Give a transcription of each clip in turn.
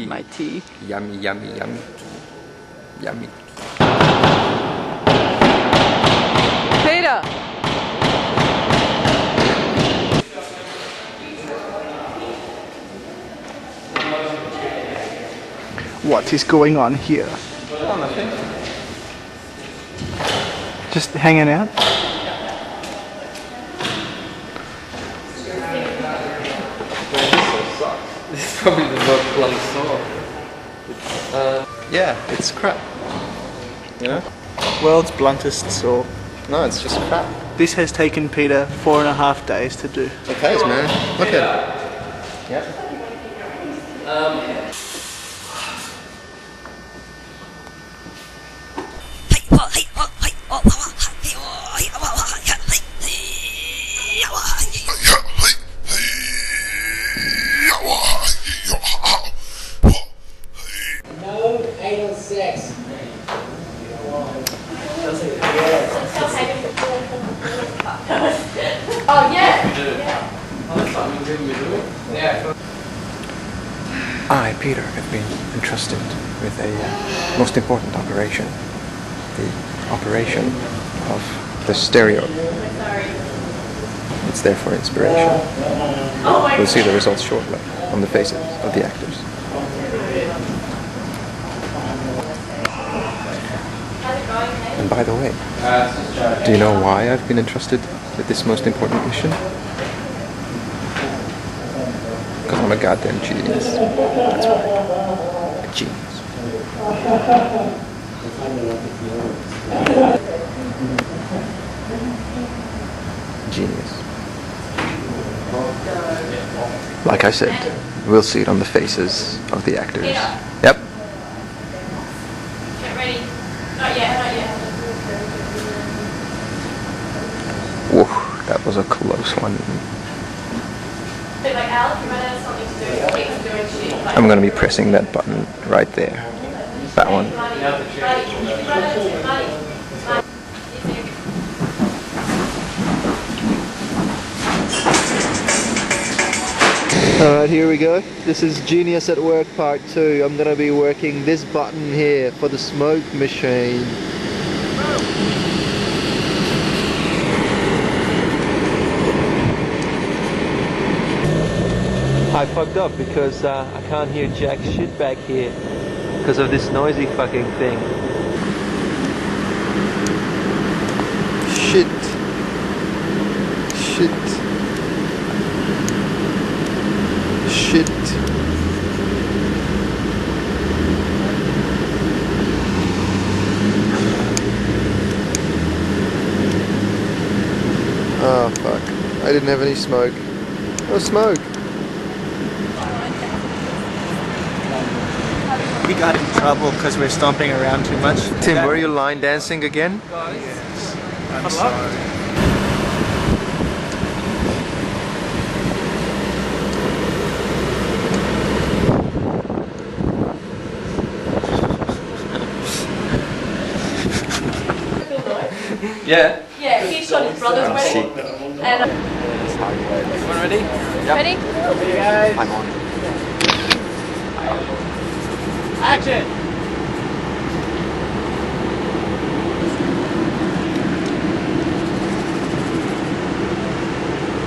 tea. My tea. Yummy, yummy, yummy tea. Yummy. Peter. What is going on here? Oh, nothing. Just hanging out. This is probably the most fun song. It's, yeah, it's crap. You know? World's bluntest saw. No, it's just crap. This has taken Peter 4.5 days to do. It has, man. Look at it. Yep. Oh yeah! I, Peter, have been entrusted with a most important operation. The operation of the stereo. It's there for inspiration. We'll see the results shortly on the faces of the actors. And by the way, do you know why I've been entrusted with this most important mission? Because I'm a goddamn genius. That's why. A genius. Genius. Like I said, we'll see it on the faces of the actors. Yep. Get ready. Not yet, not yet. Oof, that was a close one. I'm going to be pressing that button right there. That one. Alright, here we go. This is Genius at Work Part 2. I'm going to be working this button here for the smoke machine. I fucked up because I can't hear jack shit back here because of this noisy fucking thing. Shit. Shit. Shit. Oh fuck. I didn't have any smoke. No smoke. We got in trouble because we're stomping around too much. Tim, were you line dancing again? Yes. I'm sorry. Yeah. Yeah, he shot his brother's wedding. And everyone ready? Yep. Ready? Okay, guys. I'm on. Action!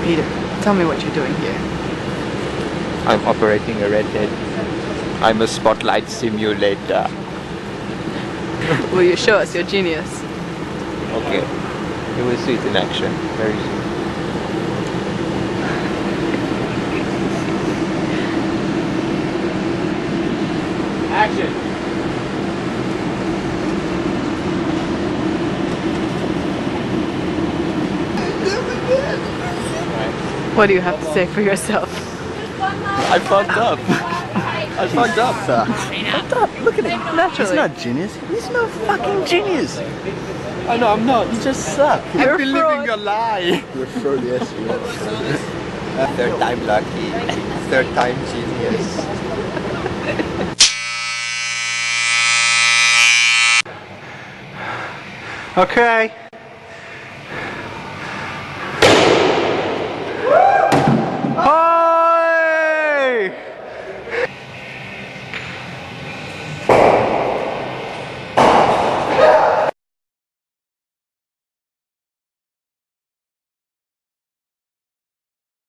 Peter, tell me what you're doing here. I'm operating a Red Dead. I'm a spotlight simulator. Will you show us your genius? Okay. You will see it in action very soon. Action! What do you have to say for yourself? I fucked up. I fucked up. Fucked up. Look at him. Naturally. He's not genius. He's no fucking genius. I know I'm not. You just suck. You're living a lie. You're fraud, yes. You are. Third time lucky. Third time genius. Okay.